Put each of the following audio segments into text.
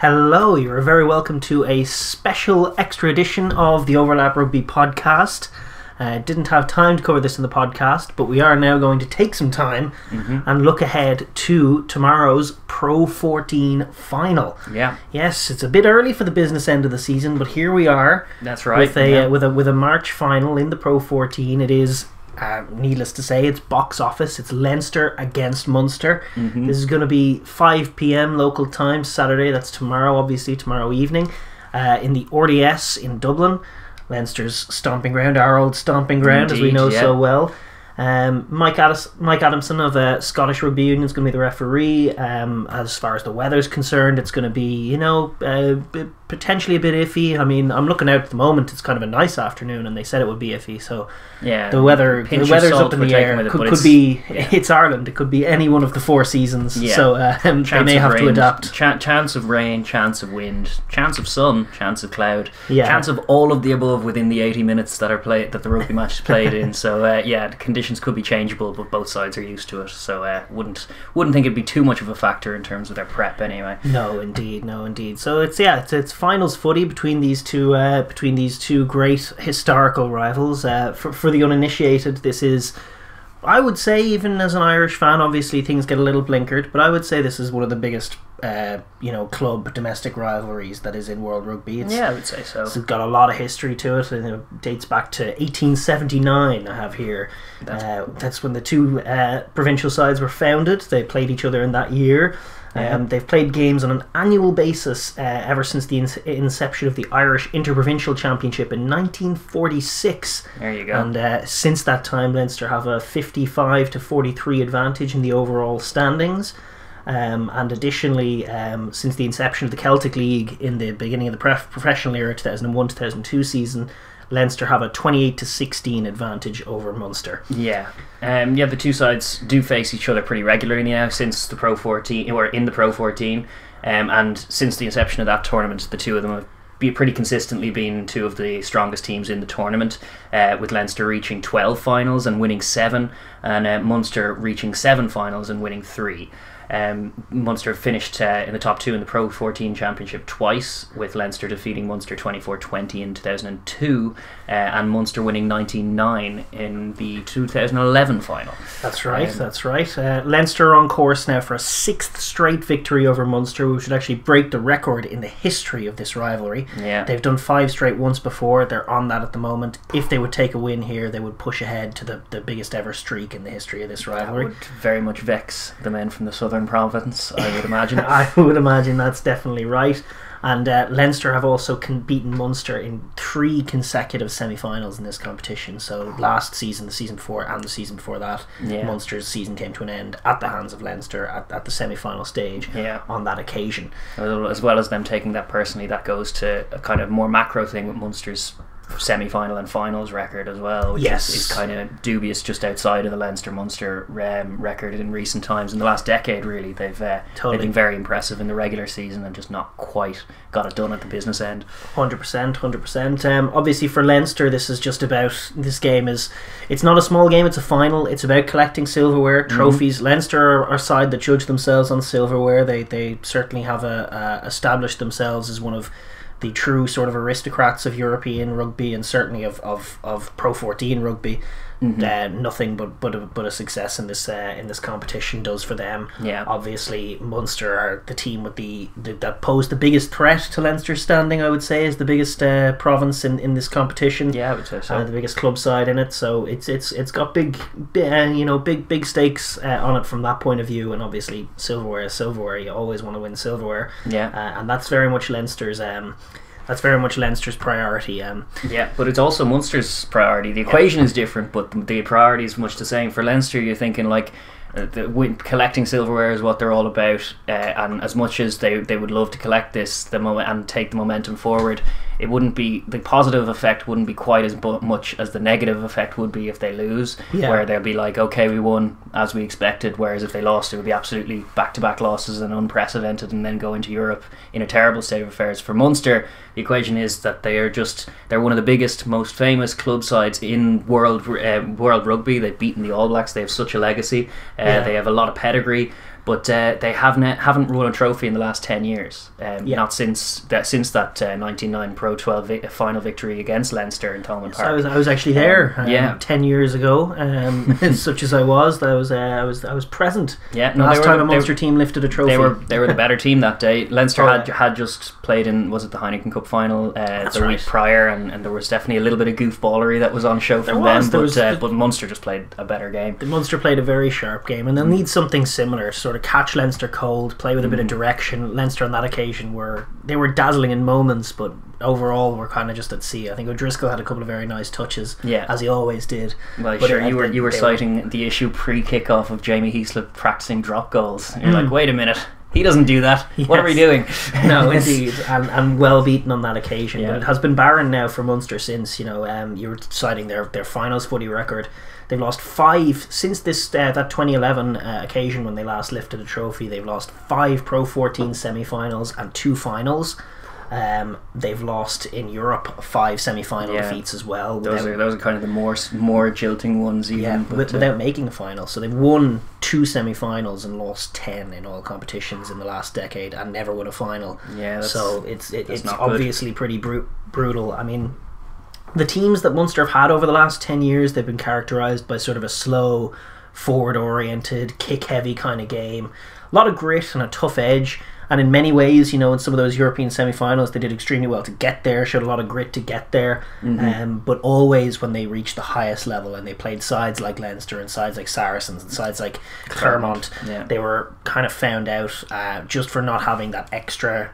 Hello, you're very welcome to a special extra edition of the Overlap Rugby podcast. Didn't have time to cover this in the podcast, but we are now going to take some time and look ahead to tomorrow's Pro 14 final. Yeah. Yes, it's a bit early for the business end of the season, but here we are. That's right. With a with a March final in the Pro 14, it is. Needless to say, it's box office. It's Leinster against Munster. This is going to be 5 p.m. local time Saturday. That's tomorrow, obviously, tomorrow evening, in the RDS in Dublin, Leinster's stomping ground, our old stomping ground, indeed, as we know so well. Mike Adamson of Scottish Rugby Union is going to be the referee. As far as the weather's concerned, it's going to be, you know, potentially a bit iffy. I mean, I'm looking out at the moment. It's kind of a nice afternoon, and they said it would be iffy. So yeah, the weather's up in the air. It's Ireland. It could be any one of the four seasons. Yeah. So they may have to adapt. Chance of rain, chance of wind, chance of sun, chance of cloud, chance of all of the above within the 80 minutes that the rugby match is played in. So yeah, the conditions could be changeable, but both sides are used to it, so wouldn't think it'd be too much of a factor in terms of their prep anyway. No indeed. So it's finals footy between these two great historical rivals. For the uninitiated, this is, I would say, even as an Irish fan, obviously things get a little blinkered, but I would say this is one of the biggest club domestic rivalries that is in world rugby. I would say so. It's got a lot of history to it, and it dates back to 1879. I have here. That's when the two provincial sides were founded. They played each other in that year. They've played games on an annual basis ever since the inception of the Irish Interprovincial Championship in 1946. There you go. And since that time, Leinster have a 55-43 advantage in the overall standings. And additionally, since the inception of the Celtic League in the beginning of the professional era, 2001-2002 season, Leinster have a 28-16 advantage over Munster. Yeah, the two sides do face each other pretty regularly now since the Pro 14, or in the Pro 14, and since the inception of that tournament, the two of them have pretty consistently been two of the strongest teams in the tournament, with Leinster reaching 12 finals and winning 7, and Munster reaching 7 finals and winning 3. Munster finished in the top 2 in the Pro 14 Championship twice, with Leinster defeating Munster 24-20 in 2002 and Munster winning 19-9 in the 2011 final. That's right. Leinster are on course now for a 6th straight victory over Munster, which would actually break the record in the history of this rivalry. Yeah. They've done 5 straight once before. They're on that at the moment. If they would take a win here, they would push ahead to the biggest ever streak in the history of this rivalry. That would very much vex the men from the southern province, I would imagine. I would imagine that's definitely right. And Leinster have also beaten Munster in 3 consecutive semi-finals in this competition. So last season, the season before, and the season before that, Munster's season came to an end at the hands of Leinster at the semi-final stage on that occasion. As well as them taking that personally, that goes to a kind of more macro thing with Munster's semi-final and finals record as well, which is kind of dubious, just outside of the Leinster-Munster record in recent times. In the last decade, really, they've been very impressive in the regular season and just not quite got it done at the business end. 100%. Obviously for Leinster, it's not a small game, it's a final. It's about collecting silverware, trophies. Leinster are a side that judge themselves on silverware. They certainly have established themselves as one of the true sort of aristocrats of European rugby, and certainly of Pro 14 rugby. Nothing but a success in this competition does for them. Yeah. Obviously, Munster are the team with that posed the biggest threat to Leinster's standing, I would say, is the biggest province in this competition. Yeah, I would say so. The biggest club side in it, so it's got big stakes on it from that point of view, and obviously silverware. You always want to win silverware. Yeah. And that's very much Leinster's. That's very much Leinster's priority. Yeah, but it's also Munster's priority. The equation is different, but the priority is much the same. For Leinster, you're thinking like collecting silverware is what they're all about, and as much as they would love to collect this and take the momentum forward, it wouldn't be, the positive effect wouldn't be quite as much as the negative effect would be if they lose, where they'll be like, okay, we won as we expected, whereas if they lost, it would be absolutely back-to-back losses and unprecedented, and then go into Europe in a terrible state of affairs. For Munster, the equation is that they're one of the biggest, most famous club sides in world rugby. They've beaten the All Blacks, they have such a legacy, they have a lot of pedigree, But they haven't won a trophy in the last 10 years. Not since that 1999 Pro 12 final victory against Leinster in Thomond Park. So I was actually there. 10 years ago. Such as I was, I was present. Yeah, no, last time a Munster team lifted a trophy. They were the better team that day. Leinster had just played in, was it the Heineken Cup final the week prior, and there was definitely a little bit of goofballery that was on show from them. But Munster just played a better game. Munster played a very sharp game, and they'll need something similar. Sort of catch Leinster cold, play with a bit of direction. Leinster on that occasion were dazzling in moments, but overall were kind of just at sea. I think O'Driscoll had a couple of very nice touches, as he always did. Well, but you were citing the issue pre-kickoff of Jamie Heaslip practicing drop goals. You're like, wait a minute, he doesn't do that. Yes. What are we doing? No, indeed, and well beaten on that occasion. Yeah. But it has been barren now for Munster since, you were citing their finals footy record. They've lost 5 since this that 2011 occasion when they last lifted a trophy. They've lost 5 Pro 14 semi-finals and 2 finals. They've lost in Europe 5 semi-final defeats as well. Those are kind of the more jilting ones, even without making a final. So they've won 2 semi-finals and lost 10 in all competitions in the last decade, and never won a final. Yeah, so it's obviously pretty brutal. I mean, the teams that Munster have had over the last 10 years, they've been characterised by sort of a slow, forward-oriented, kick-heavy kind of game. A lot of grit and a tough edge. And in many ways, in some of those European semi-finals, they did extremely well to get there, showed a lot of grit to get there. But always when they reached the highest level and they played sides like Leinster and sides like Saracens and sides like Clermont, they were kind of found out just for not having that extra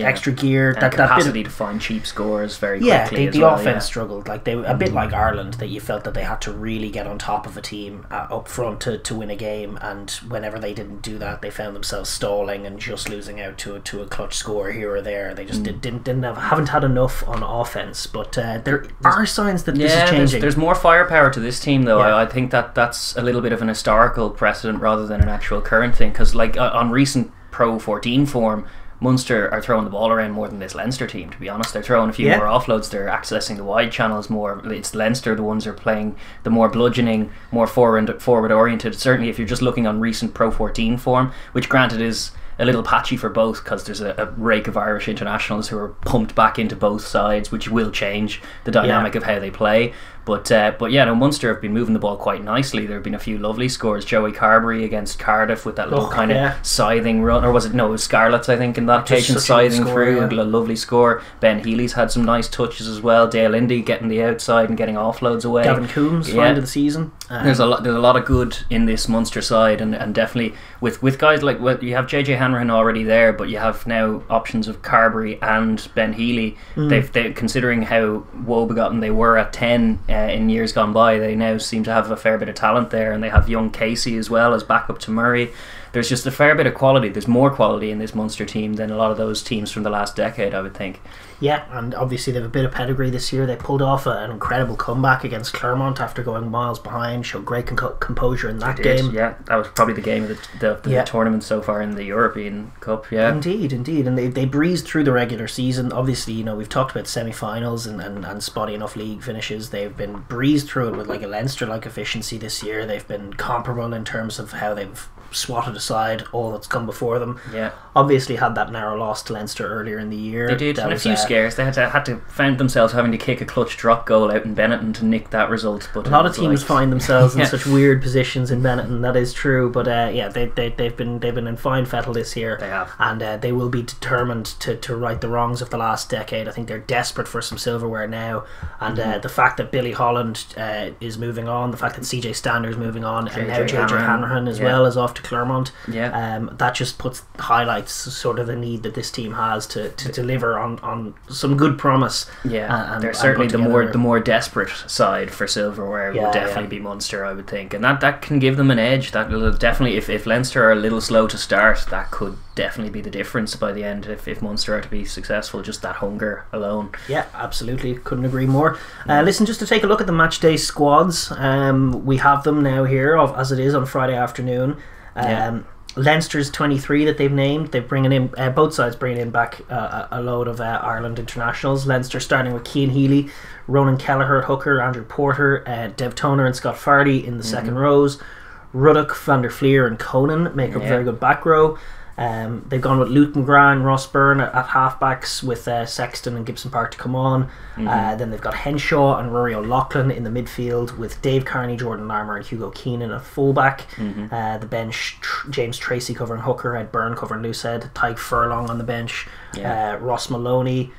extra gear, and that capacity to find cheap scores very quickly. The offense struggled, like they a bit like Ireland, that you felt that they had to really get on top of a team up front to win a game, and whenever they didn't do that, they found themselves stalling and just losing out to a clutch score here or there. They just haven't had enough on offense, but there are signs that this is changing. There's more firepower to this team, though. I think that's a little bit of an historical precedent rather than an actual current thing, because like on recent Pro 14 form, Munster are throwing the ball around more than this Leinster team, to be honest. They're throwing a few more offloads, they're accessing the wide channels more. It's Leinster, the ones are playing the more bludgeoning, more forward oriented. Certainly if you're just looking on recent Pro 14 form, which granted is a little patchy for both, because there's a rake of Irish internationals who are pumped back into both sides, which will change the dynamic of how they play. But yeah, no, Munster have been moving the ball quite nicely. There have been a few lovely scores. Joey Carbery against Cardiff with that little kind of scything run, or was it? No, it was Scarlets, I think, in that occasion, scything through. A lovely score. Ben Healy's had some nice touches as well. De Allende getting the outside and getting offloads away. Gavin Coombes, find of the season. There's a lot of good in this Munster side, and definitely with guys like, you have JJ Hanrahan already there, but you have now options of Carbery and Ben Healy. They considering how woe-begotten they were at 10. In years gone by, they now seem to have a fair bit of talent there, and they have young Casey as well as backup to Murray. There's just a fair bit of quality. There's more quality in this Munster team than a lot of those teams from the last decade, I would think. Yeah, and obviously they have a bit of pedigree this year. They pulled off an incredible comeback against Clermont after going miles behind, showed great composure in that game. Yeah, that was probably the game of the tournament so far in the European Cup, Indeed, and they breezed through the regular season. Obviously, we've talked about semi-finals and spotty enough league finishes. They've been breezed through it with like a Leinster-like efficiency this year. They've been comparable in terms of how they've swatted aside all that's come before them. Yeah, obviously had that narrow loss to Leinster earlier in the year. They did, and a few scares. They had to find themselves having to kick a clutch drop goal out in Benetton to nick that result. But a lot of teams find themselves in such weird positions in Benetton. That is true. But they've been in fine fettle this year. They have, and they will be determined to right the wrongs of the last decade. I think they're desperate for some silverware now, and the fact that Billy Holland is moving on, the fact that CJ Stander is moving on, and now JJ Hanrahan as well is off to Clermont. That just highlights sort of the need that this team has to deliver on some good promise. And they're certainly the more desperate side for silverware will definitely be Munster, I would think, and that can give them an edge. That will definitely, if Leinster are a little slow to start, that could definitely be the difference by the end if Munster are to be successful, just that hunger alone. Yeah, absolutely, couldn't agree more. Listen, just to take a look at the match day squads, we have them now here as it is on Friday afternoon. Leinster's 23 that they've named. They're bringing in both sides bringing in back a load of Ireland internationals. Leinster starting with Cian Healy, Ronan Kelleher at hooker, Andrew Porter, Dev Toner and Scott Fardy in the second rows. Ruddock, van der Flier and Conan make up a very good back row. They've gone with Luke McGrath and Ross Byrne at halfbacks, with Sexton and Gibson Park to come on. Then they've got Henshaw and Rory O'Loughlin in the midfield, with Dave Kearney, Jordan Larmour and Hugo Keenan at fullback. The bench, James Tracy covering hooker, Ed Byrne covering loosehead, Tadhg Furlong on the bench, Ross Maloney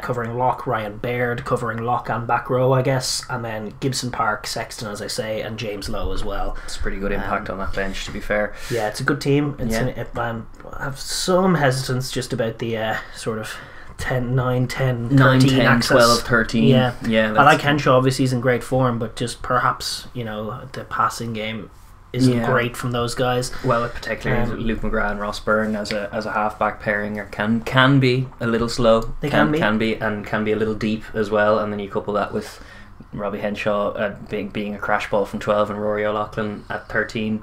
covering lock, Ryan Baird covering lock and back row, I guess, and then Gibson Park, Sexton, as I say, and James Lowe as well. It's a pretty good impact on that bench, to be fair. Yeah, it's a good team. It's I have some hesitance just about the sort of 10, 9, 10, 13 10, access. 12, 13. Yeah, I like Henshaw, obviously he's in great form, but just perhaps, you know, the passing game isn't great from those guys. Well, particularly Luke McGrath and Ross Byrne as a half-back pairing can be a little slow. They can be a little deep as well, and then you couple that with Robbie Henshaw being a crash ball from 12 and Rory O'Loughlin at 13.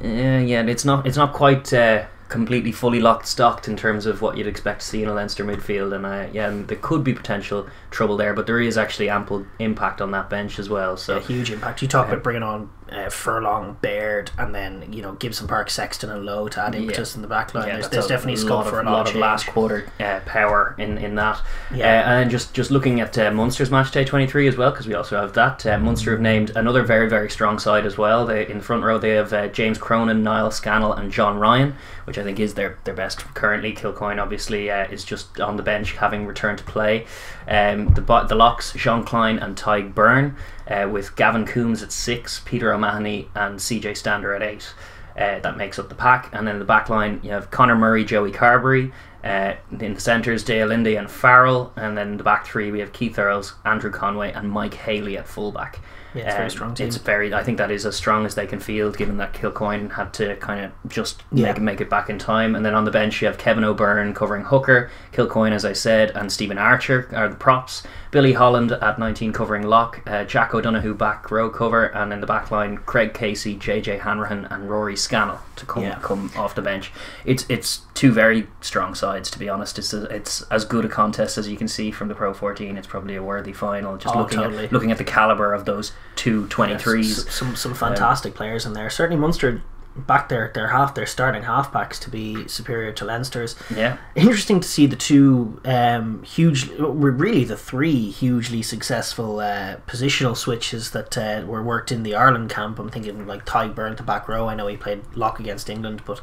It's not quite completely fully locked stocked in terms of what you'd expect to see in a Leinster midfield, and there could be potential trouble there, but there is actually ample impact on that bench as well. So huge impact. You talk about bringing on Furlong, Baird, and then, you know, Gibson Park, Sexton and Lowe to add impetus in the back line. There's definitely scope for a lot of last quarter power in that. And just looking at Munster's matchday 23 as well, because we also have that. Munster have named another very, very strong side as well. They, in front row, they have James Cronin, Niall Scannell and John Ryan, which I think is their best currently. Kilcoyne obviously is just on the bench, having returned to play. The locks, Sean Klein and Tadhg Beirne, with Gavin Coombes at 6, Peter O'Mahony and CJ Stander at 8. That makes up the pack. And then the back line, you have Connor Murray, Joey Carbery. In the centres, de Allende and Farrell. And then the back three, we have Keith Earls, Andrew Conway and Mike Haley at fullback. Yeah, it's a very strong team. It's very, I think that is as strong as they can field, given that Kilcoyne had to kind of just make it back in time. And then on the bench you have Kevin O'Byrne covering hooker, Kilcoyne as I said, and Stephen Archer are the props, Billy Holland at 19 covering lock, Jack O'Donoghue back row cover, and in the back line Craig Casey, JJ Hanrahan and Rory Scannell to come off the bench. It's two very strong sides, to be honest. It's as good a contest as you can see from the Pro 14. It's probably a worthy final, just looking at the calibre of those 2 23s. Some fantastic players in there. Certainly Munster back their starting halfbacks to be superior to Leinster's. Interesting to see the two really the three hugely successful positional switches that were worked in the Ireland camp. I'm thinking like Tadhg Beirne to back row. I know he played lock against England, but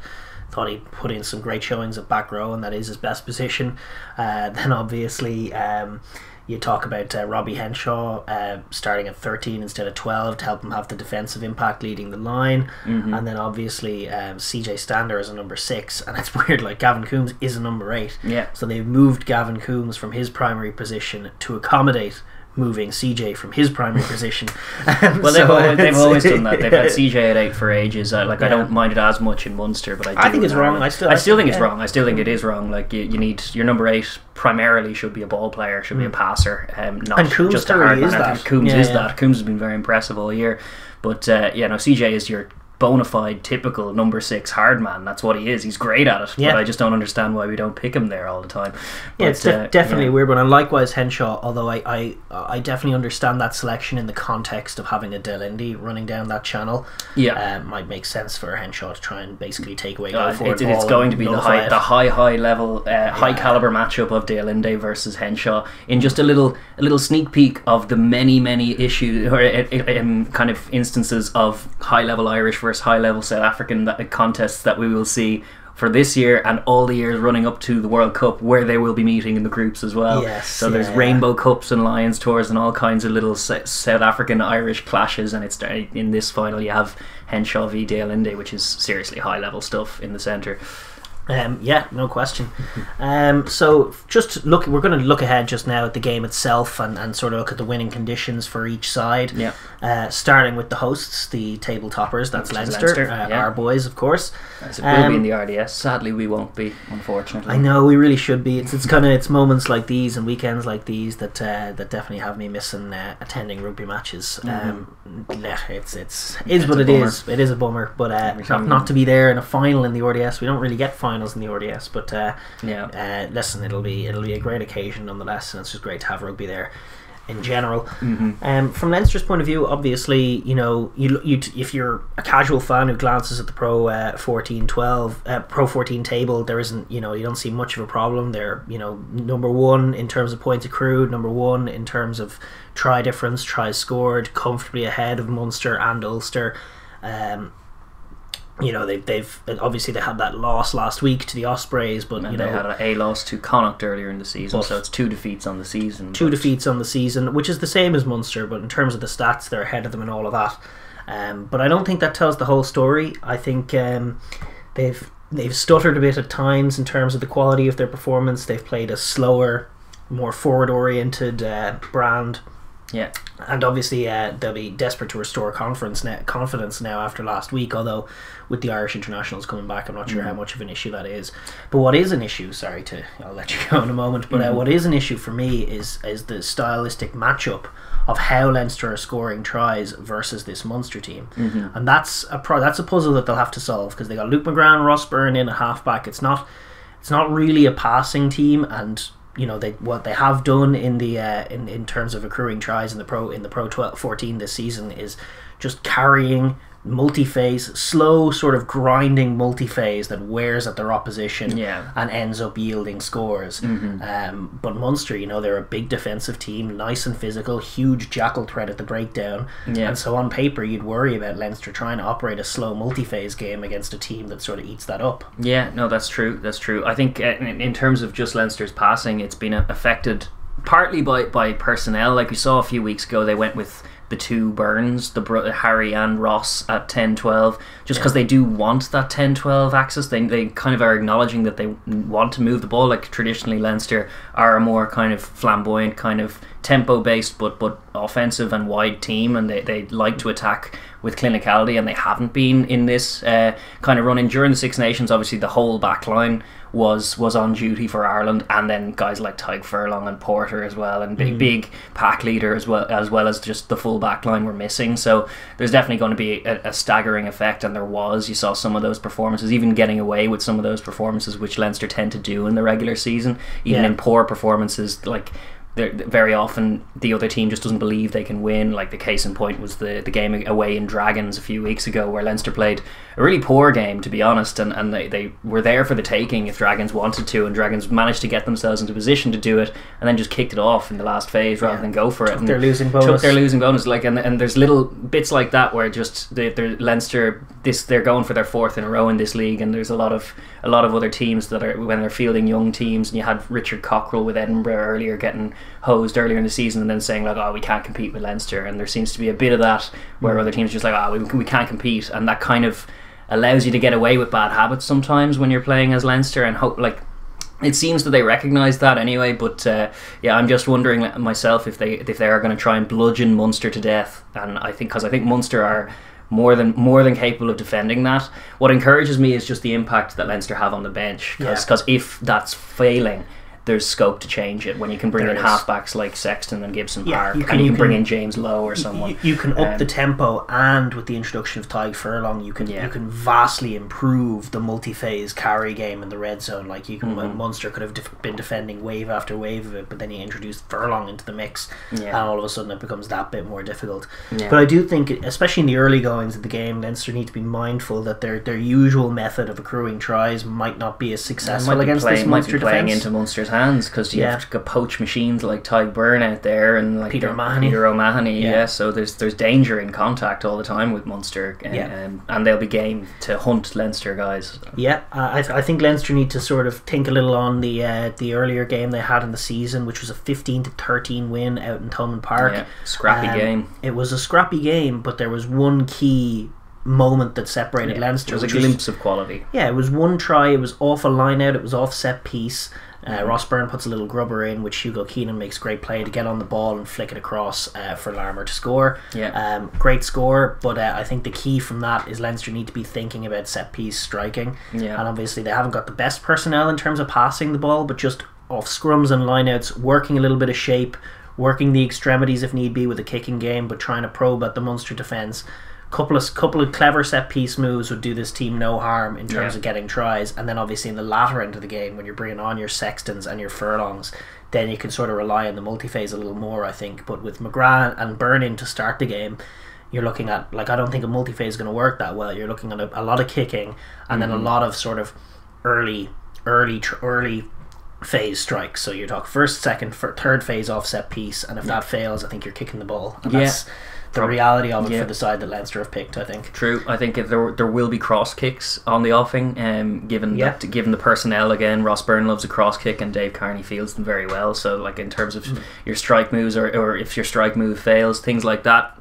thought he put in some great showings at back row, and that is his best position. Then obviously you talk about Robbie Henshaw starting at 13 instead of 12 to help him have the defensive impact, leading the line. And then obviously CJ Stander is a number 6, and it's weird, like Gavin Coombes is a number 8. So they've moved Gavin Coombes from his primary position to accommodate moving CJ from his primary position. Well, they've always done that. They've had CJ at 8 for ages. I don't mind it as much in Munster, but I think it's wrong. I still think it's wrong. I still think it is wrong. Like you need your number 8 primarily should be a ball player, should be a passer, not just a hard man. Coombes is that. Coombes has been very impressive all year, but CJ is your bona fide typical number 6 hard man. That's what he is. He's great at it, but I just don't understand why we don't pick him there all the time. But, it's definitely a weird one. And likewise Henshaw, although I definitely understand that selection in the context of having a de Allende running down that channel. Might make sense for Henshaw to try and basically take away it's going to be the high calibre matchup of de Allende versus Henshaw, in just a little sneak peek of the many issues or kind of instances of high level Irish versus high level South African contests that we will see for this year and all the years running up to the World Cup, where they will be meeting in the groups as well. So there's Rainbow Cups and Lions Tours and all kinds of little South African Irish clashes, and it's in this final you have Henshaw v de Allende, which is seriously high level stuff in the centre. No question. So just we're going to look ahead just now at the game itself and sort of look at the winning conditions for each side. Starting with the hosts, the table toppers, that's Leinster. Our boys, of course. We'll be in the RDS. Sadly, we won't be, unfortunately. I know, we really should be. It's kind of moments like these and weekends like these that that definitely have me missing attending rugby matches. It's what it is. It is a bummer, but not to be there in a final in the RDS. We don't really get finals in the RDS, but listen, it'll be a great occasion nonetheless, and it's just great to have rugby there. in general. Mm-hmm. From Leinster's point of view, obviously, you know, if you're a casual fan who glances at the Pro 14 table, there isn't, you know, you don't see much of a problem. They're, you know, #1 in terms of points accrued, #1 in terms of try difference, tries scored, comfortably ahead of Munster and Ulster. You know, they've obviously they had that loss last week to the Ospreys, but and you know they had a loss to Connacht earlier in the season, so it's 2 defeats on the season. Two defeats on the season, which is the same as Munster, but in terms of the stats, they're ahead of them and all of that. But I don't think that tells the whole story. I think they've stuttered a bit at times in terms of the quality of their performance. They've played a slower, more forward-oriented brand. Yeah, and obviously they'll be desperate to restore confidence now after last week, although with the Irish internationals coming back, I'm not sure how much of an issue that is. But what is an issue, I'll let you go in a moment, but what is an issue for me is the stylistic matchup of how Leinster are scoring tries versus this Munster team. And that's a puzzle that they'll have to solve, because they got Luke McGran, Ross Byrne in at halfback. It's not really a passing team, and you know what they have done in the in terms of accruing tries in the Pro 14 this season is just carrying multi-phase, slow sort of grinding multi-phase that wears at their opposition and ends up yielding scores. But Munster, you know, they're a big defensive team, nice and physical, huge jackal threat at the breakdown. And so on paper you'd worry about Leinster trying to operate a slow multi-phase game against a team that sort of eats that up. Yeah, no, that's true, that's true. I think in terms of just Leinster's passing, it's been affected partly by personnel. Like we saw a few weeks ago, they went with the 2 Byrnes, Harry and Ross at 10-12, just because they do want that 10-12 axis. They kind of are acknowledging that they want to move the ball. Like traditionally Leinster are a more kind of flamboyant, kind of tempo based but offensive and wide team, and they like to attack with clinicality, and they haven't been in this kind of run-in. During the Six Nations, obviously the whole back line was on duty for Ireland, and then guys like Tadhg Furlong and Porter as well, and big pack leader as well as just the full back line were missing. So there's definitely going to be a staggering effect, and you saw some of those performances, even getting away with some of those performances, which Leinster tend to do in the regular season, even in poor performances. Like very often the other team just doesn't believe they can win. Like the case in point was the game away in Dragons a few weeks ago, where Leinster played a really poor game, to be honest, and they were there for the taking if Dragons wanted to, and Dragons managed to get themselves into position to do it, and then just kicked it off in the last phase rather than go for it. Took their losing bonus. Like and there's little bits like that where just Leinster, they're going for their 4th in a row in this league, and there's a lot of other teams that are, when they're fielding young teams, and you had Richard Cockrell with Edinburgh earlier getting hosed earlier in the season, and then saying like, oh, we can't compete with Leinster, and there seems to be a bit of that where other teams are just like, oh, we can't compete, and that kind of allows you to get away with bad habits sometimes when you're playing as Leinster. And it seems that they recognise that anyway, but yeah, I'm just wondering myself if they are going to try and bludgeon Munster to death, and I think Munster are more than capable of defending that. What encourages me is just the impact that Leinster have on the bench, because if that's failing, there's scope to change it when you can bring in halfbacks like Sexton and Gibson Park, and you can bring in James Lowe or someone. You can up the tempo, and with the introduction of Tadhg Furlong, you can vastly improve the multi-phase carry game in the red zone. Like Munster could have been defending wave after wave of it, but then you introduce Furlong into the mix, and all of a sudden it becomes that bit more difficult. But I do think, especially in the early goings of the game, Leinster need to be mindful that their usual method of accruing tries might not be as successful against this Munster defence, into Munster's hands, because you have to poach machines like Tadhg Beirne out there, and like Peter O'Mahony. So there's danger in contact all the time with Munster, and they'll be game to hunt Leinster guys. I think Leinster need to sort of think a little on the earlier game they had in the season, which was a 15-13 win out in Thomond Park. Scrappy game. It was a scrappy game, but there was one key moment that separated Leinster. It was a glimpse of quality. It was one try. It was off a line out. It was off set piece. Ross Byrne puts a little grubber in, which Hugo Keenan makes great play to get on the ball and flick it across for Larmour to score. Great score, but I think the key from that is Leinster need to be thinking about set piece striking, and obviously they haven't got the best personnel in terms of passing the ball, but just off scrums and lineouts, working a little bit of shape, working the extremities if need be with the kicking game, but trying to probe at the Munster defence. Couple of clever set piece moves would do this team no harm in terms of getting tries, and then obviously in the latter end of the game, when you're bringing on your Sextons and your Furlongs, then you can sort of rely on the multi-phase a little more, I think. But with McGrath and Byrne to start the game, you're looking at, like, I don't think a multi-phase is going to work that well. You're looking at a lot of kicking and then a lot of sort of early phase strikes. So you talk first, second, third phase offset piece, and if that fails, I think you're kicking the ball. And that's the reality of it for the side that Leinster have picked, I think. True. I think there will be cross kicks on the offing, given the personnel. Again, Ross Byrne loves a cross kick, and Dave Kearney fields them very well. So, like, in terms of your strike moves, or if your strike move fails, things like that.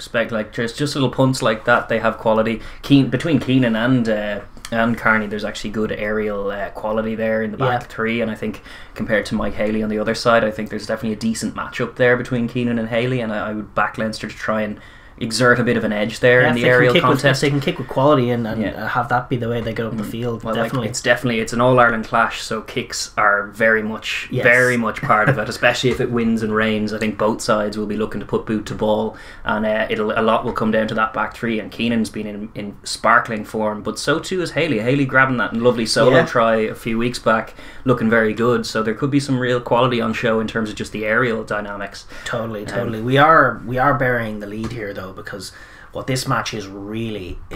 Just little punts like that. They have quality. Between Keenan and Kearney, there's actually good aerial quality there in the back three, and I think compared to Mike Haley on the other side, I think there's definitely a decent matchup there between Keenan and Haley, and I would back Leinster to try and exert a bit of an edge there in the aerial contest. They can kick with quality and have that be the way they get up the field. Well, definitely, like, it's an All-Ireland clash, so kicks are very much part of it, especially if it winds and rains. I think both sides will be looking to put boot to ball, and a lot will come down to that back three, and Keenan's been in sparkling form, but so too is Haley grabbing that lovely solo try a few weeks back, looking very good. So there could be some real quality on show in terms of just the aerial dynamics. Totally. We are burying the lead here, though, because what this match is really a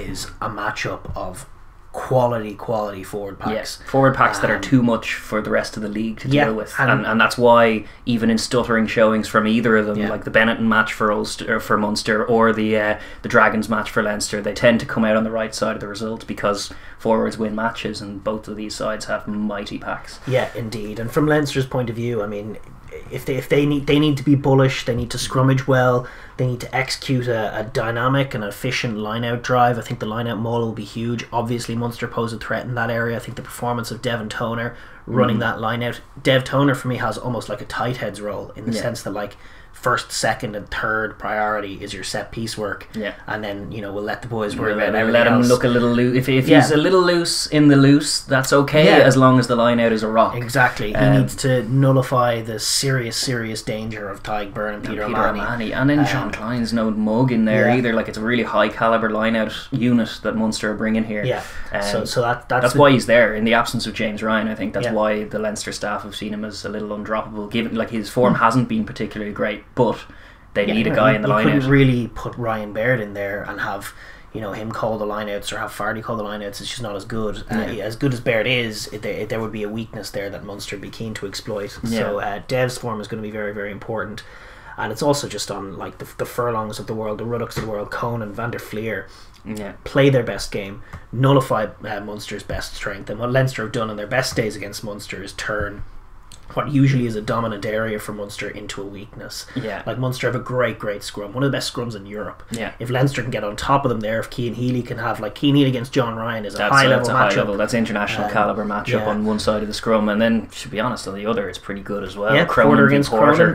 matchup of quality forward packs. Forward packs that are too much for the rest of the league to deal with, and that's why even in stuttering showings from either of them, like the Benetton match for Munster or the Dragons match for Leinster, they tend to come out on the right side of the result because forwards win matches, and both of these sides have mighty packs. Yeah, indeed. And from Leinster's point of view, I mean, If they need to be bullish, they need to scrummage well, they need to execute a dynamic and efficient line-out drive. I think the line-out maul will be huge. Obviously, Munster pose a threat in that area. I think the performance of Devon Toner running that line-out. Dev Toner, for me, has almost like a tight heads role in the sense that, like, first, second, and third priority is your set piece work, and then we'll let the boys worry about everything. Let him look a little loose. If he's a little loose in the loose, that's okay, as long as the line out is a rock. Exactly. He needs to nullify the serious danger of Tadhg Beirne and Peter O'Mahony, and then Sean Klein's no mug in there either. Like, it's a really high caliber line out unit that Munster are bringing here. So that's why he's there in the absence of James Ryan. I think that's why the Leinster staff have seen him as a little undroppable. Given, like, his form hasn't been particularly great. But they need a guy in the line-out. You couldn't really put Ryan Baird in there and have him call the line-outs or have Farley call the line-outs. It's just not as good. As good as Baird is, there would be a weakness there that Munster would be keen to exploit. So Dev's form is going to be very, very important. And it's also just on, like, the Furlongs of the world, the Ruddocks of the world, Conan, van der Flier, play their best game, nullify Munster's best strength. And what Leinster have done on their best days against Munster is turn what usually is a dominant area for Munster into a weakness. Like, Munster have a great scrum, one of the best scrums in Europe. If Leinster can get on top of them there, if Cian Healy can have, like, Cian Healy against John Ryan is a high level matchup. That's international caliber matchup on one side of the scrum, and then, to be honest, on the other it's pretty good as well. Quarter against quarter.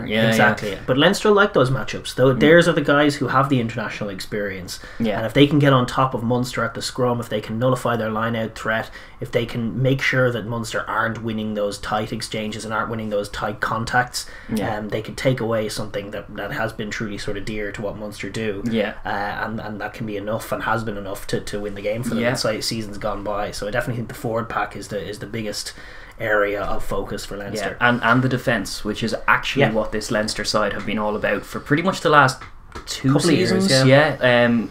But Leinster like those matchups, though. Theirs are the guys who have the international experience, and if they can get on top of Munster at the scrum, if they can nullify their line out threat, if they can make sure that Munster aren't winning those tight exchanges and aren't winning those tight contacts, they could take away something that has been truly sort of dear to what Munster do, and that can be enough, and has been enough to win the game for them in seasons gone by. So I definitely think the forward pack is the biggest area of focus for Leinster, and the defence, which is actually what this Leinster side have been all about for pretty much the last two seasons.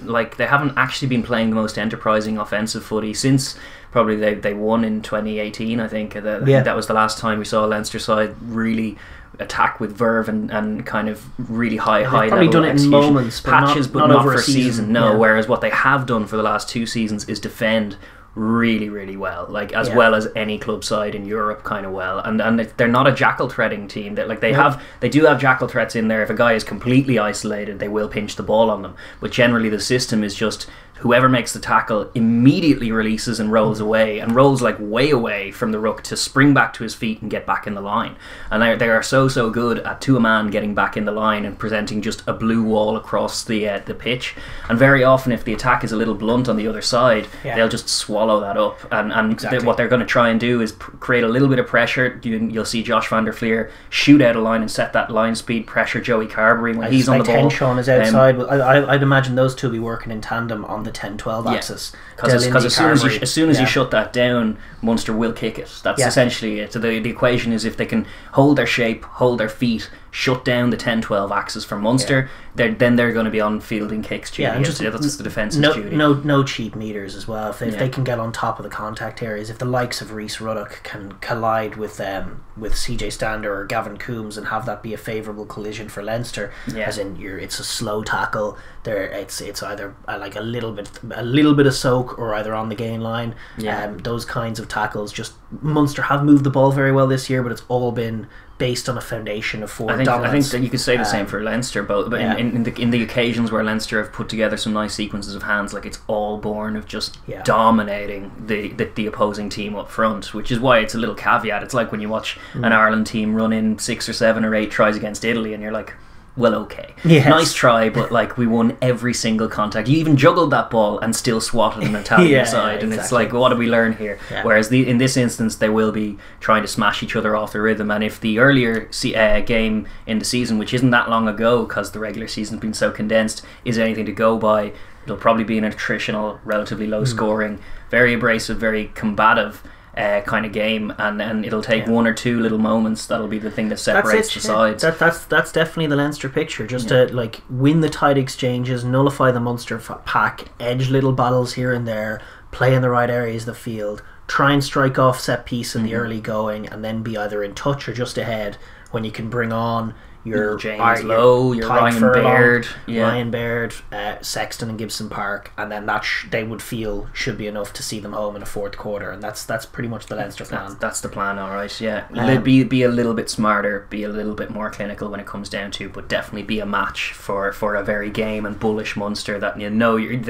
Like, they haven't actually been playing the most enterprising offensive footy since probably they won in 2018, I think. I think that was the last time we saw a Leinster side really attack with verve and kind of really high level done execution. It in moments, but not over a season. Whereas what they have done for the last two seasons is defend really well, like, as well as any club side in Europe, kind of well, and they're not a jackal threading team. That, like, they do have jackal threats in there. If a guy is completely isolated, they will pinch the ball on them, but generally the system is just whoever makes the tackle immediately releases and rolls away, and rolls, like, way away from the ruck to spring back to his feet and get back in the line. And they are so good at, to a man, getting back in the line and presenting just a blue wall across the pitch. And very often, if the attack is a little blunt on the other side, they'll just swallow that up. And what they're going to try and do is create a little bit of pressure. You'll see Josh van der Flier shoot out a line and set that line speed pressure. Joey Carbery, when he's on the ball, Henshaw is outside. I'd imagine those two will be working in tandem on the 10-12 axis, because as soon as you shut that down, Munster will kick it. That's essentially it. So the equation is, if they can hold their shape, hold their feet, shut down the 10-12 axis for Munster, then they're going to be on fielding kicks. That's the defensive duty. No cheap meters as well. If they can get on top of the contact areas, if the likes of Rhys Ruddock can collide with CJ Stander or Gavin Coombes and have that be a favourable collision for Leinster, as in it's a slow tackle. It's either like a little bit of soak or either on the gain line. Those kinds of tackles. Just Munster have moved the ball very well this year, but it's all been based on a foundation of forward dominance. I think that you could say the same for Leinster, but in the occasions where Leinster have put together some nice sequences of hands, like, it's all born of just dominating the opposing team up front, which is why it's a little caveat. It's like when you watch an Ireland team run in 6 or 7 or 8 tries against Italy, and you're like, well, okay, nice try, but like, we won every single contact. You even juggled that ball and still swatted an Italian side, and it's like, what do we learn here? Whereas in this instance, they will be trying to smash each other off their rhythm. And if the earlier game in the season, which isn't that long ago because the regular season's been so condensed, is anything to go by, it'll probably be an attritional, relatively low scoring, very abrasive, very combative kind of game, and it'll take one or two little moments. That'll be the thing that separates the sides. That's definitely the Leinster picture. Just to like win the tight exchanges, nullify the Munster pack, edge little battles here and there, play in the right areas of the field, try and strike off set piece in the early going, and then be either in touch or just ahead when you can bring on your James Lowe, your Ryan Baird, Sexton and Gibson Park, and then that they would feel should be enough to see them home in a fourth quarter, and that's pretty much the Leinster plan. That's the plan, all right. Be a little bit smarter, be a little bit more clinical when it comes down to, but definitely be a match for a very game and bullish Munster that they're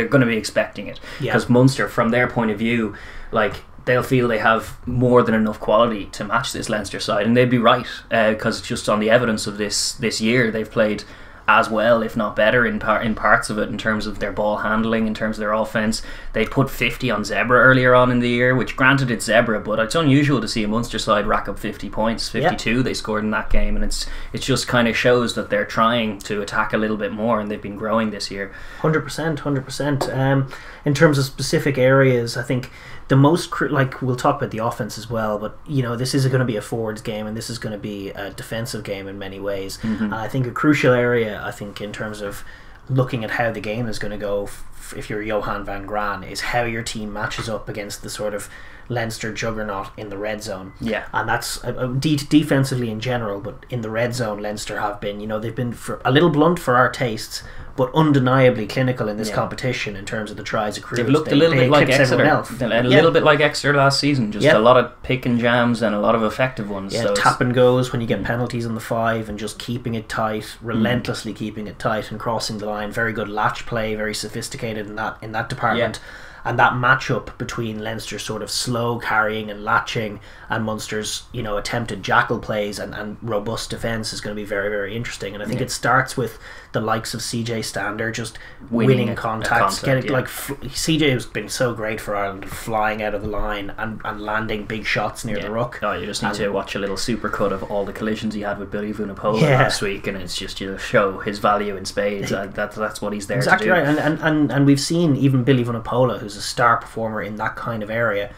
going to be expecting it, because Munster, from their point of view, like, they'll feel they have more than enough quality to match this Leinster side, and they'd be right, because just on the evidence of this year, they've played as well, if not better, in parts of it, in terms of their ball handling, in terms of their offence. They put 50 on Zebra earlier on in the year, which, granted, it's Zebra, but it's unusual to see a Munster side rack up 50 points. 52 they scored in that game, and it just kind of shows that they're trying to attack a little bit more, and they've been growing this year. 100%, 100%. In terms of specific areas, I think the most, like, we'll talk about the offense as well, but this is going to be a forwards game, and this is going to be a defensive game in many ways. I think a crucial area, in terms of looking at how the game is going to go, if you're Johan van Gran, is how your team matches up against the sort of Leinster juggernaut in the red zone. And that's defensively in general, but in the red zone, Leinster have been, they've been a little blunt for our tastes, but undeniably clinical in this competition in terms of the tries accrued. They've looked a little bit like Exeter. A little bit like Exeter last season. Just a lot of pick and jams and a lot of effective ones. Yeah, so tap and goes when you get penalties on the 5, and just keeping it tight, relentlessly keeping it tight and crossing the line. Very good latch play, very sophisticated in that department. And that matchup between Leinster's sort of slow carrying and latching and Munster's, attempted jackal plays and robust defence is going to be very, very interesting. And I think it starts with the likes of CJ Stander just winning contacts. Like, CJ has been so great for Ireland, flying out of the line and landing big shots near the ruck. Oh, you just need to watch a little supercut of all the collisions he had with Billy Vunipola last week, and it's just show his value in spades. That's what he's there to do. Exactly right, and we've seen even Billy Vunipola, who's a star performer in that kind of area,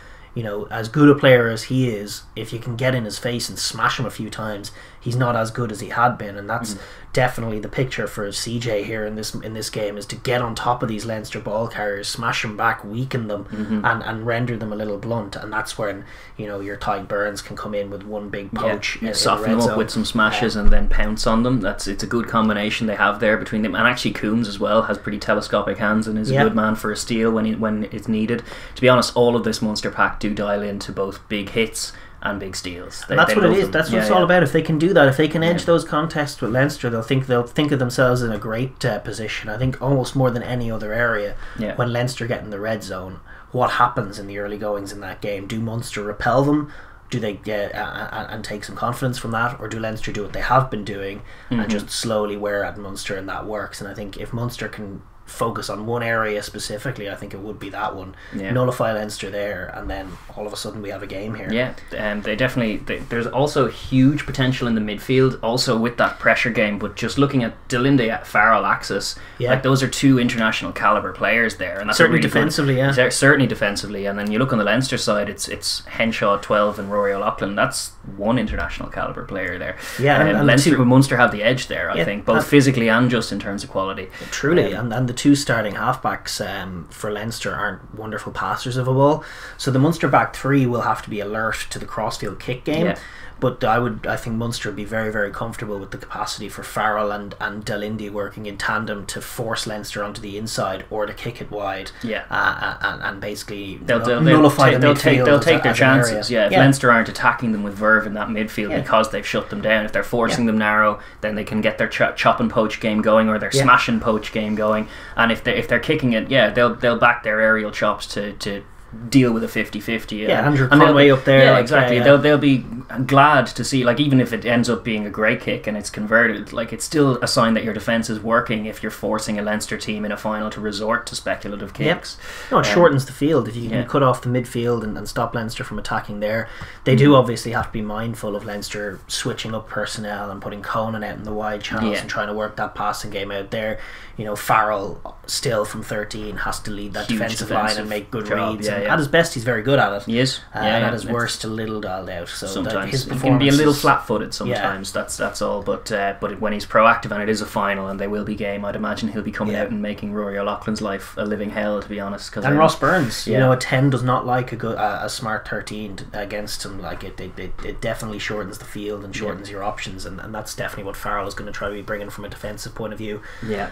as good a player as he is, if you can get in his face and smash him a few times, he's not as good as he had been, and that's definitely the picture for CJ here in this game, is to get on top of these Leinster ball carriers, smash them back, weaken them, and render them a little blunt, and that's when your Tadhg Beirne can come in with one big poach, soften them up with some smashes and then pounce on them. It's a good combination they have there between them, and actually Coombes as well has pretty telescopic hands and is a good man for a steal when it's needed. To be honest, all of this Munster pack do dial into both big hits and big steals. And that's what it is. That's what it's all about. If they can do that, if they can edge those contests with Leinster, they'll think of themselves in a great position. I think almost more than any other area, when Leinster get in the red zone, what happens in the early goings in that game? Do Munster repel them? Do they get and take some confidence from that, or do Leinster do what they have been doing and just slowly wear at Munster, and that works? And I think if Munster can focus on one area specifically, I think it would be that one. Yeah. Nullify Leinster there, and then all of a sudden we have a game here. Yeah, they definitely. There's also huge potential in the midfield, also with that pressure game. But just looking at de Allende at Farrell axis, yeah, like those are two international caliber players there, and that's certainly really defensively, good, yeah, certainly defensively. And then you look on the Leinster side, it's Henshaw 12 and Rory O'Loughlin. That's one international caliber player there. Yeah, and Leinster and Munster have the edge there. I think both physically and just in terms of quality. Truly, and the two starting halfbacks for Leinster aren't wonderful passers of a ball, so the Munster back three will have to be alert to the crossfield kick game. Yeah. But I think Munster would be very, very comfortable with the capacity for Farrell and de Allende working in tandem to force Leinster onto the inside or to kick it wide. Yeah, and basically nullify the midfield. They'll take their chances. Yeah, if Leinster aren't attacking them with verve in that midfield because they've shut them down, if they're forcing them narrow, then they can get their chop and poach game going or their smash and poach game going. And if they're kicking it, they'll back their aerial chops to deal with a 50-50. Yeah, Andrew Conway up there. Yeah, exactly. Yeah, yeah. They'll be glad to see, like, even if it ends up being a grey kick and it's converted, like, it's still a sign that your defence is working if you're forcing a Leinster team in a final to resort to speculative kicks. Yep. No, it shortens the field. If you can cut off the midfield and stop Leinster from attacking there, they do obviously have to be mindful of Leinster switching up personnel and putting Conan out in the wide channels and trying to work that passing game out there. You know, Farrell, still from 13, has to lead that defensive line and make good reads. Yeah. At his best, he's very good at it. He is. And at his worst, a little dialed out. So sometimes he can be a little flat-footed. Sometimes that's all. But when he's proactive, and it is a final, and they will be game, I'd imagine he'll be coming out and making Rory O'Loughlin's life a living hell, to be honest. And Ross Burns, you know, a 10 does not like a smart 13 against him. Like it definitely shortens the field and shortens your options, and that's definitely what Farrell is going to try to be bringing from a defensive point of view. Yeah.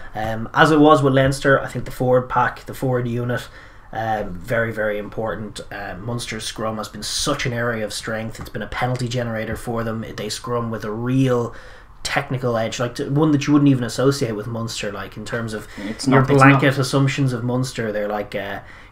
As it was with Leinster, I think the forward pack, the forward unit. Very, very important. Munster's scrum has been such an area of strength. It's been a penalty generator for them. They scrum with a real technical edge, like one that you wouldn't even associate with Munster, like in terms of your blanket assumptions of Munster. They're like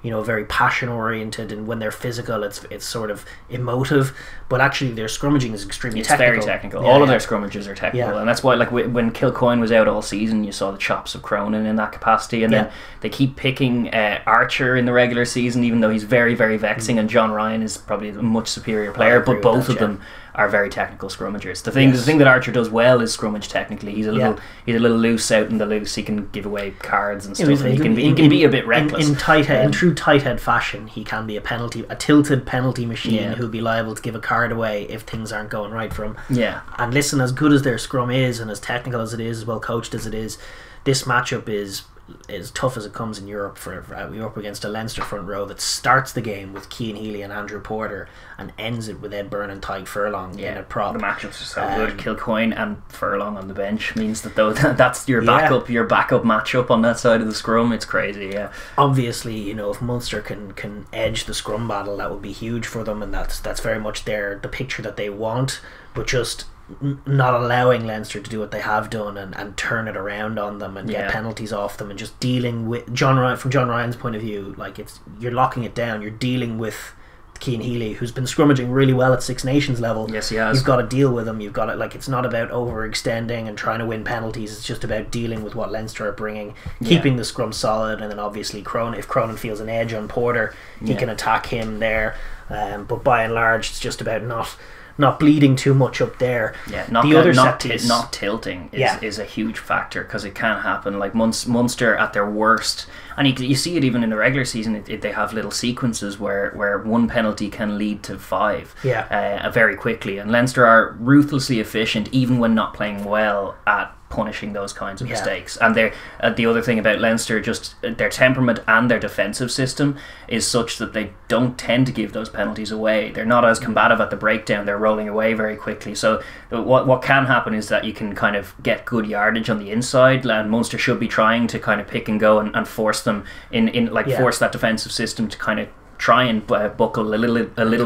you know, very passion oriented, and when they're physical it's sort of emotive, but actually their scrummaging is extremely technical. It's very technical. All of their scrummages are technical, and that's why, like, when Kilcoyne was out all season, you saw the chops of Cronin in that capacity, and then they keep picking Archer in the regular season, even though he's very, very vexing, and John Ryan is probably a much superior player, but both of them are very technical scrummagers. The thing that Archer does well is scrummage technically. He's a little loose out in the loose. He can give away cards and stuff. He can be a bit reckless. In true tight head fashion, he can be a tilted penalty machine who'll be liable to give a card away if things aren't going right for him. Yeah. And listen, as good as their scrum is and as technical as it is, as well coached as it is, this matchup is as tough as it comes in Europe. We're up against a Leinster front row that starts the game with Cian Healy and Andrew Porter and ends it with Ed Byrne and Tadhg Furlong in a prop. The matchups are so good. Kilcoyne and Furlong on the bench means that that's your backup matchup on that side of the scrum. It's crazy. Yeah. Obviously, you know, if Munster can edge the scrum battle, that would be huge for them, and that's very much the picture that they want. But just not allowing Leinster to do what they have done and turn it around on them and get penalties off them, and just dealing with John Ryan's point of view, like you're locking it down, you're dealing with Cian Healy, who's been scrummaging really well at Six Nations level. Yes, he has. You've got to deal with him. You've got to, like, it's not about overextending and trying to win penalties. It's just about dealing with what Leinster are bringing, keeping the scrum solid, and then obviously if Cronin feels an edge on Porter, he can attack him there. But by and large, it's just about not bleeding too much up there. Yeah, not tilting is a huge factor, because it can happen. Like Munster at their worst, and you see it even in the regular season, they have little sequences where one penalty can lead to five very quickly, and Leinster are ruthlessly efficient even when not playing well at punishing those kinds of mistakes. And the other thing about Leinster, just their temperament and their defensive system is such that they don't tend to give those penalties away. They're not as combative at the breakdown. They're rolling away very quickly, so what can happen is that you can kind of get good yardage on the inside, and Munster should be trying to kind of pick and go and force them force that defensive system to kind of try and buckle a little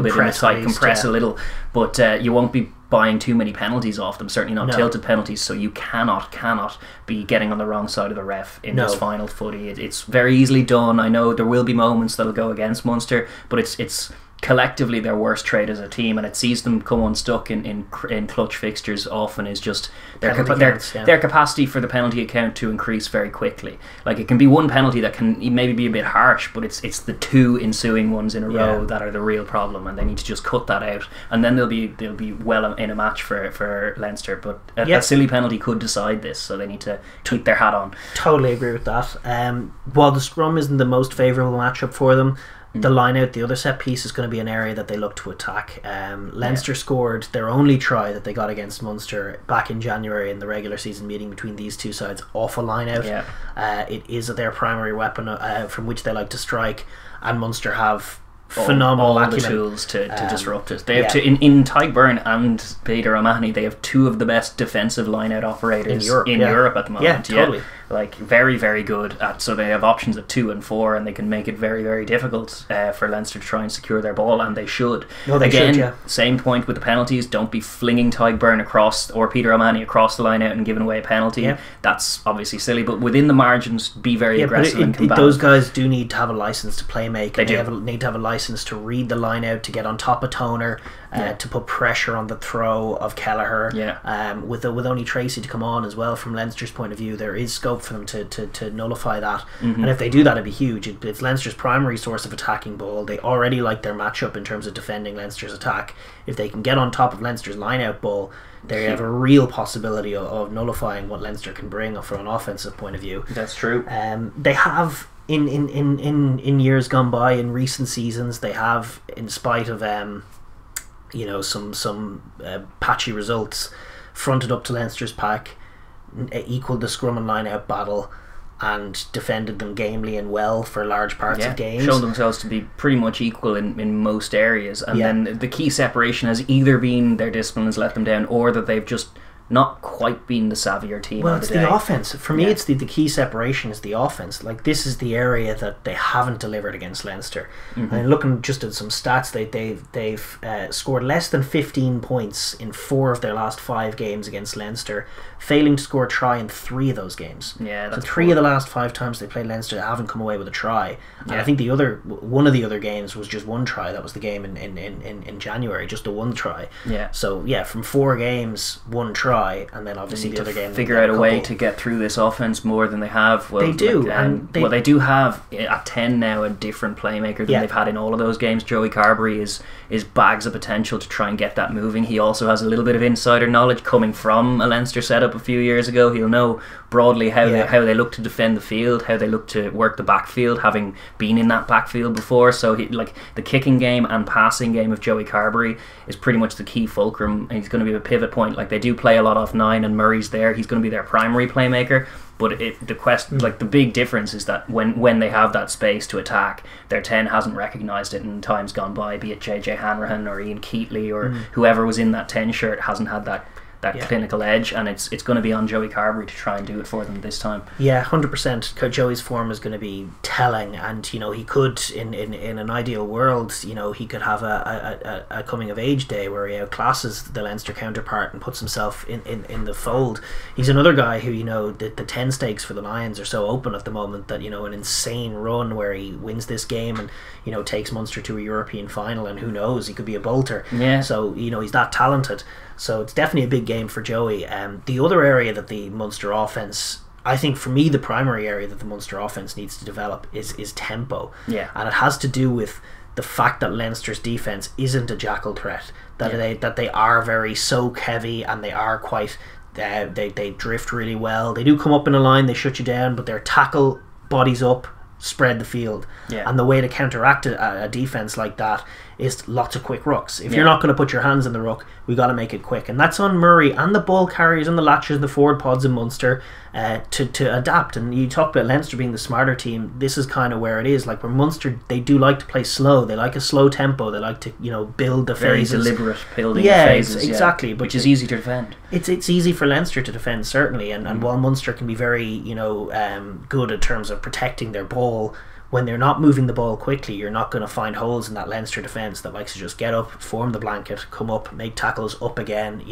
bit in the side, compress a little, but you won't be buying too many penalties off them, certainly not tilted penalties, so you cannot be getting on the wrong side of the ref in this final footy. It's very easily done. I know there will be moments that'll go against Munster, but it's collectively their worst trait as a team, and it sees them come unstuck in clutch fixtures. Often is just their capacity for the penalty account to increase very quickly. Like, it can be one penalty that can maybe be a bit harsh, but it's the two ensuing ones in a row that are the real problem, and they need to just cut that out, and then they'll be well in a match for Leinster. But a silly penalty could decide this, so they need to keep their hat on. Totally agree with that. While the scrum isn't the most favourable matchup for them, the line out, the other set piece, is going to be an area that they look to attack. Leinster scored their only try that they got against Munster back in January in the regular season meeting between these two sides off a line out. It is their primary weapon from which they like to strike, and Munster have phenomenal acumen. The tools to disrupt it. They have in Tadhg Beirne and Peter O'Mahony, they have two of the best defensive line out operators in Europe, at the moment. Totally. Like, very, very good at, so they have options at 2 and 4, and they can make it very, very difficult for Leinster to try and secure their ball, and they should. Same point with the penalties. Don't be flinging Tadhg Beirne across, or Peter O'Mahony across the line out and giving away a penalty. That's obviously silly, but within the margins, be very aggressive and combative. Those guys do need to have a license to play make. Need to have a license to read the line out, to get on top of Toner, to put pressure on the throw of Kelleher. With only Tracy to come on as well, from Leinster's point of view, there is scope for them to nullify that, and if they do that, it'd be huge. It's Leinster's primary source of attacking ball. They already like their matchup in terms of defending Leinster's attack. If they can get on top of Leinster's line out ball, they have a real possibility of nullifying what Leinster can bring from an offensive point of view. That's true. They have in years gone by, in recent seasons, they have, in spite of some patchy results, fronted up to Leinster's pack, equalled the scrum and line out battle, and defended them gamely and well for large parts of games. Showed themselves to be pretty much equal in most areas, and then the key separation has either been their discipline has let them down, or that they've just not quite been the savvier team. Well, it's the offense. For me, it's the key separation is the offense. Like, this is the area that they haven't delivered against Leinster. And looking just at some stats, they've scored less than 15 points in 4 of their last 5 games against Leinster, failing to score a try in 3 of those games. So 3 of the last 5 times they played Leinster, they haven't come away with a try. And I think the other one of the other games was just one try. That was the game in January, just the one try. So from 4 games, 1 try. And then obviously the other game, figure out a way to get through this offense more than they have. Well, they do, they do have at 10 now a different playmaker than they've had in all of those games. Joey Carbery is bags of potential to try and get that moving. He also has a little bit of insider knowledge coming from a Leinster setup a few years ago. He'll know broadly how they look to defend the field, how they look to work the backfield, having been in that backfield before. So the kicking game and passing game of Joey Carbery is pretty much the key fulcrum, and he's going to be a pivot point. Like, they do play a lot off 9, and Murray's there. He's going to be their primary playmaker. But the big difference is that when they have that space to attack, their 10 hasn't recognised it in times gone by. Be it JJ Hanrahan or Ian Keatley or whoever was in that 10 shirt hasn't had that clinical edge, and it's going to be on Joey Carbery to try and do it for them this time. 100%. Joey's form is going to be telling, and he could, in an ideal world, he could have a coming of age day where he outclasses the Leinster counterpart and puts himself in the fold. He's another guy who, the 10 stakes for the Lions are so open at the moment that, an insane run where he wins this game and takes Munster to a European final, and who knows, he could be a bolter. So he's that talented. So it's definitely a big game for Joey. The other area that the Munster offence, I think for me the primary area that the Munster offence needs to develop is tempo. And it has to do with the fact that Leinster's defence isn't a jackal threat. That they are very soak heavy, and they are quite they drift really well. They do come up in a line, they shut you down, but their tackle bodies up, spread the field. And the way to counteract a defence like that is lots of quick rucks. If you're not going to put your hands in the ruck, we got to make it quick, and that's on Murray and the ball carriers and the Latchers and the forward pods in Munster to adapt. And you talk about Leinster being the smarter team, this is kind of where it is. Like, where Munster, they do like to play slow, they like a slow tempo, they like to build the phases, very deliberate building the phases, exactly, which is easy to defend. It's easy for Leinster to defend, certainly, and while Munster can be very good in terms of protecting their ball, when they're not moving the ball quickly, you're not going to find holes in that Leinster defence that likes to just get up, form the blanket, come up, make tackles, up again.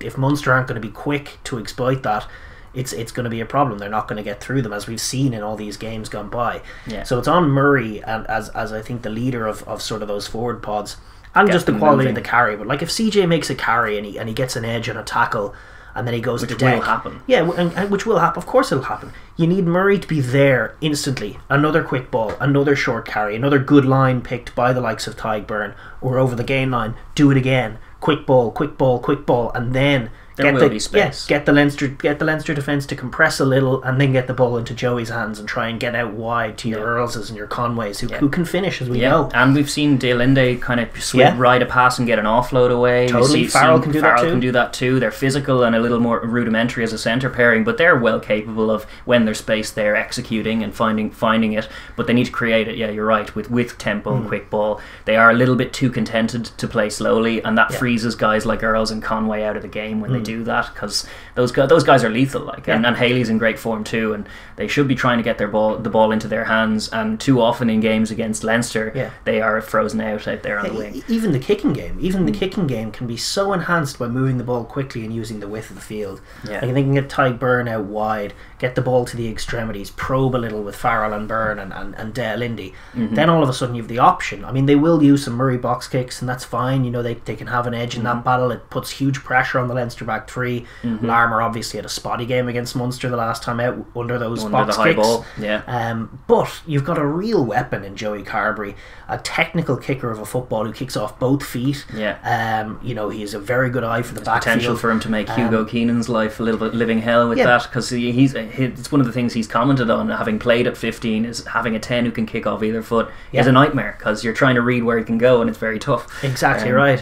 If Munster aren't going to be quick to exploit that, it's going to be a problem. They're not going to get through them, as we've seen in all these games gone by. Yeah. So it's on Murray, and as I think the leader of sort of those forward pods, and just the quality moving of the carry. But like if CJ makes a carry and he gets an edge on a tackle, and then he goes to deck. Which will happen. Yeah, and which will happen. Of course it'll happen. You need Murray to be there instantly. Another quick ball, another short carry, another good line picked by the likes of Tadhg Beirne, or over the gain line, do it again. Quick ball, quick ball, quick ball, and then get the Leinster defence to compress a little, and then get the ball into Joey's hands and try and get out wide to your Earlses and your Conways who can finish, as we know. And we've seen de Allende kind of ride a pass and get an offload away. Totally, Farrell can do that too. They're physical and a little more rudimentary as a centre pairing, but they're well capable of, when there's space, they're executing and finding it. But they need to create it. Yeah, you're right. With tempo and quick ball, they are a little bit too contented to play slowly, and that freezes guys like Earls and Conway out of the game when they do that, because those guys are lethal, like, and Haley's in great form too, and they should be trying to get the ball into their hands, and too often in games against Leinster they are frozen out there on the wing. Even the kicking game can be so enhanced by moving the ball quickly and using the width of the field. Like, I think you can get Tadhg Beirne out wide, get the ball to the extremities, probe a little with Farrell and Byrne and de Allende. Then all of a sudden you have the option. I mean, they will use some Murray box kicks, and that's fine. You know, they can have an edge in that battle. It puts huge pressure on the Leinster back three. Larmour obviously had a spotty game against Munster the last time out under the high box kicks. Yeah. But you've got a real weapon in Joey Carbery, a technical kicker of a football who kicks off both feet. You know, he's a very good eye for the backfield. Potential for him to make Hugo Keenan's life a little bit living hell with that, because it's one of the things he's commented on, having played at 15, is having a 10 who can kick off either foot is a nightmare, because you're trying to read where he can go and it's very tough. Exactly right.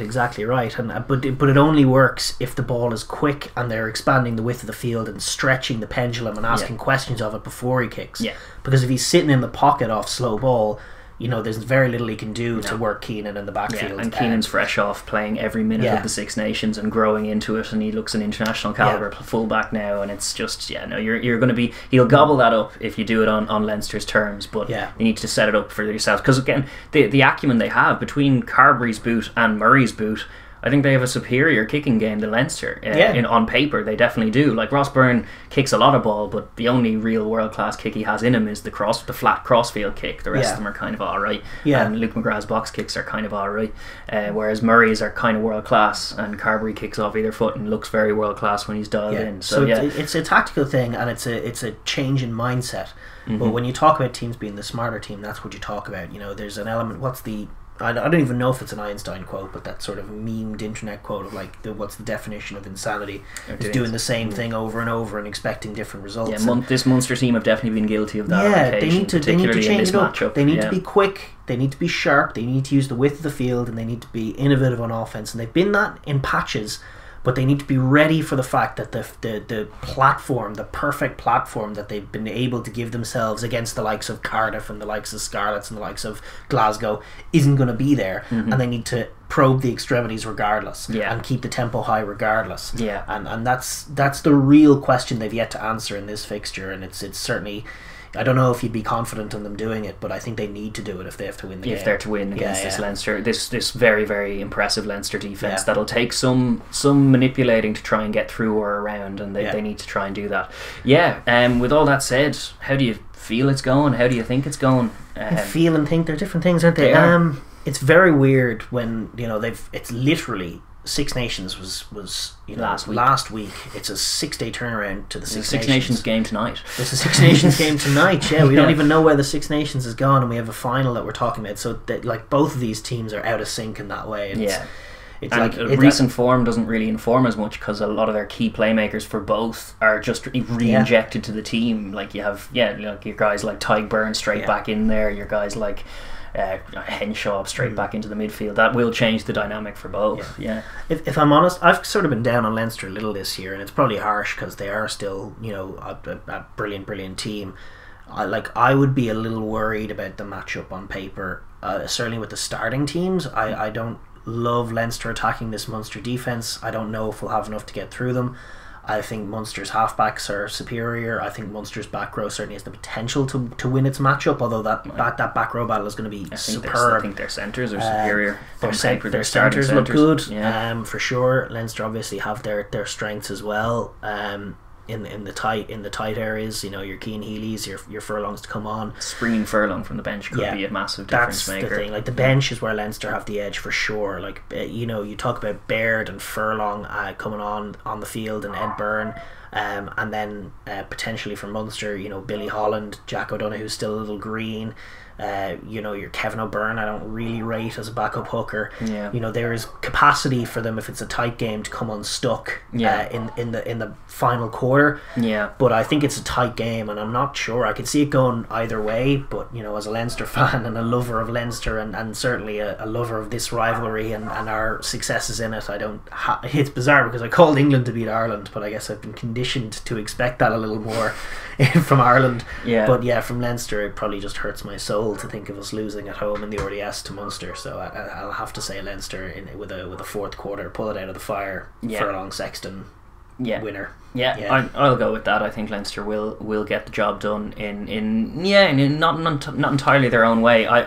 And but it only works if the ball is quick and they're expanding the width of the field and stretching the pendulum and asking questions of it before he kicks. Because if he's sitting in the pocket off slow ball, you know, there's very little he can do to work Keenan in the backfield. And Keenan's fresh off playing every minute of the Six Nations and growing into it, and he looks an international caliber fullback now, and it's just you're going to be, he'll gobble that up if you do it on Leinster's terms, but you need to set it up for yourselves, because again, the acumen they have between Carbery's boot and Murray's boot, I think they have a superior kicking game to Leinster. On paper, they definitely do. Like, Ross Byrne kicks a lot of ball, but the only real world-class kick he has in him is the flat crossfield kick. The rest of them are kind of all right. And Luke McGrath's box kicks are kind of all right. Whereas Murray's are kind of world-class, and Carbery kicks off either foot and looks very world-class when he's dialed in. So it's a tactical thing, and it's a change in mindset. But when you talk about teams being the smarter team, that's what you talk about. You know, there's an element. I don't even know if it's an Einstein quote, but that sort of memed internet quote of like, what's the definition of insanity? Doing the same thing over and over and expecting different results. This Munster team have definitely been guilty of that. They need to change it up. They need to be quick. They need to be sharp. They need to use the width of the field, and they need to be innovative on offense. And they've been that in patches, but they need to be ready for the fact that the platform, the perfect platform that they've been able to give themselves against the likes of Cardiff and the likes of Scarlets and the likes of Glasgow isn't going to be there, and they need to probe the extremities regardless, and keep the tempo high regardless, and that's the real question they've yet to answer in this fixture, and it's certainly, I don't know if you'd be confident in them doing it, but I think they need to do it if they have to win the game. If they're to win against this Leinster, this very, very impressive Leinster defence, that'll take some manipulating to try and get through or around, and they need to try and do that. With all that said, how do you feel it's going? How do you think it's going? Feel and think, they're different things, aren't they? It's very weird when, you know, it's literally... Six Nations was last week. It's a 6-day turnaround to the Six Nations game tonight. It's a Six Nations game tonight. Yeah, we don't even know where the Six Nations has gone, and we have a final that we're talking about. So that, like, both of these teams are out of sync in that way. And recent form doesn't really inform as much, because a lot of their key playmakers for both are just re-injected to the team. Like, you have your guys like Tadhg Beirne straight back in there. Your guys like. Henshaw straight back into the midfield. That will change the dynamic for both. If I'm honest, I've sort of been down on Leinster a little this year, and it's probably harsh because they are still, you know, a brilliant team. I would be a little worried about the matchup on paper, certainly with the starting teams. I don't love Leinster attacking this Munster defence. I don't know if we'll have enough to get through them. I think Munster's halfbacks are superior. I think Munster's back row certainly has the potential to win its matchup, although that back row battle is going to be superb. I think their centres are superior. Their centres look good, for sure. Leinster obviously have their strengths as well. in the tight areas, you know, your Cian Healy's, your Furlongs to come on. Springing Furlong from the bench could be a massive difference maker. That's the thing. Like, the bench is where Leinster have the edge for sure. Like, you know, you talk about Baird and Furlong coming on the field, and Byrne, and then potentially from Munster, you know, Billy Holland, Jack O'Donoghue's still a little green. You know, your Kevin O'Byrne, I don't really rate as a backup hooker. Yeah. You know, there is capacity for them if it's a tight game to come unstuck. Yeah. In the final quarter. Yeah. But I think it's a tight game, and I'm not sure. I could see it going either way. But you know, as a Leinster fan and a lover of Leinster, and certainly a lover of this rivalry and our successes in it, I don't. It's bizarre because I called England to beat Ireland, but I guess I've been conditioned to expect that a little more from Ireland. Yeah. But yeah, from Leinster, it probably just hurts my soul to think of us losing at home in the RDS to Munster, so I'll have to say Leinster with a fourth quarter, pull it out of the fire. Yeah. Furlong, Sexton, winner. Yeah. I'll go with that. I think Leinster will get the job done in not entirely their own way. I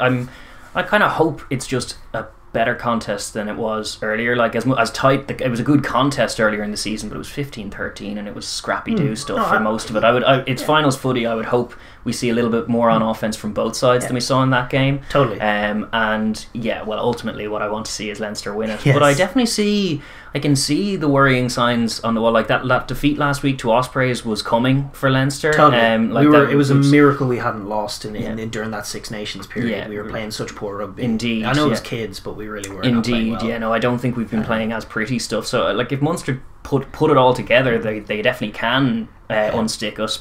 kind of hope it's just a better contest than it was earlier. Like as tight, it was a good contest earlier in the season, but it was 15-13 and it was scrappy do stuff for most of it. It's finals footy. I would hope we see a little bit more on offense from both sides than we saw in that game. Totally. And yeah, well, ultimately, what I want to see is Leinster win it. Yes. But I definitely can see the worrying signs on the wall. Like that defeat last week to Ospreys was coming for Leinster. Totally. It was a miracle we hadn't lost in during that Six Nations period. Yeah. We were playing such poor rugby. Indeed. I know it was kids, but we really were. Indeed. Not well. Yeah. No, I don't think we've been playing as pretty stuff. So, like, if Munster put it all together, they definitely can unstick us.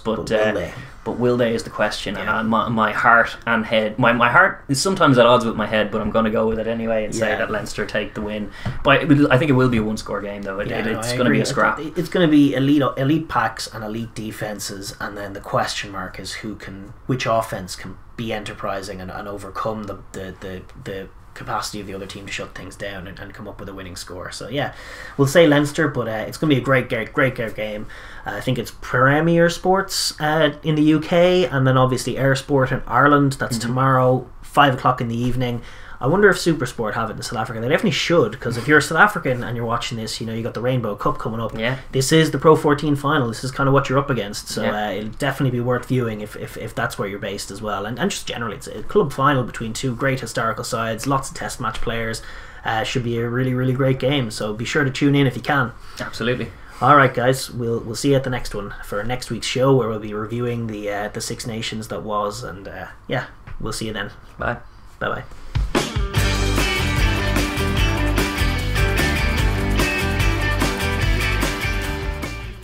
But will they is the question, and my heart and head, my heart is sometimes at odds with my head, but I'm going to go with it anyway and say that Leinster take the win. But I think it will be a one-score game, though. It's going to be a scrap. It's going to be elite packs and elite defenses, and then the question mark is which offense can be enterprising and overcome the capacity of the other team to shut things down and come up with a winning score. So yeah, we'll say Leinster, but it's going to be a great game. I think it's Premier Sports in the UK, and then obviously Air Sport in Ireland. That's tomorrow, 5 o'clock in the evening. I wonder if SuperSport have it in South Africa. They definitely should, because if you're a South African and you're watching this, you know, you got the Rainbow Cup coming up. Yeah. This is the Pro 14 final. This is kind of what you're up against. So it'll definitely be worth viewing if that's where you're based as well. And just generally, it's a club final between two great historical sides, lots of test match players. Should be a really, really great game. So be sure to tune in if you can. Absolutely. All right, guys, we'll see you at the next one for next week's show, where we'll be reviewing the Six Nations that was. And yeah, we'll see you then. Bye. Bye-bye.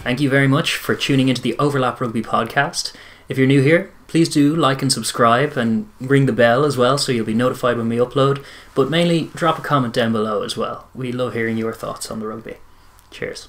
Thank you very much for tuning into the Overlap Rugby podcast. If you're new here, please do like and subscribe and ring the bell as well, so you'll be notified when we upload. But mainly, drop a comment down below as well. We love hearing your thoughts on the rugby. Cheers.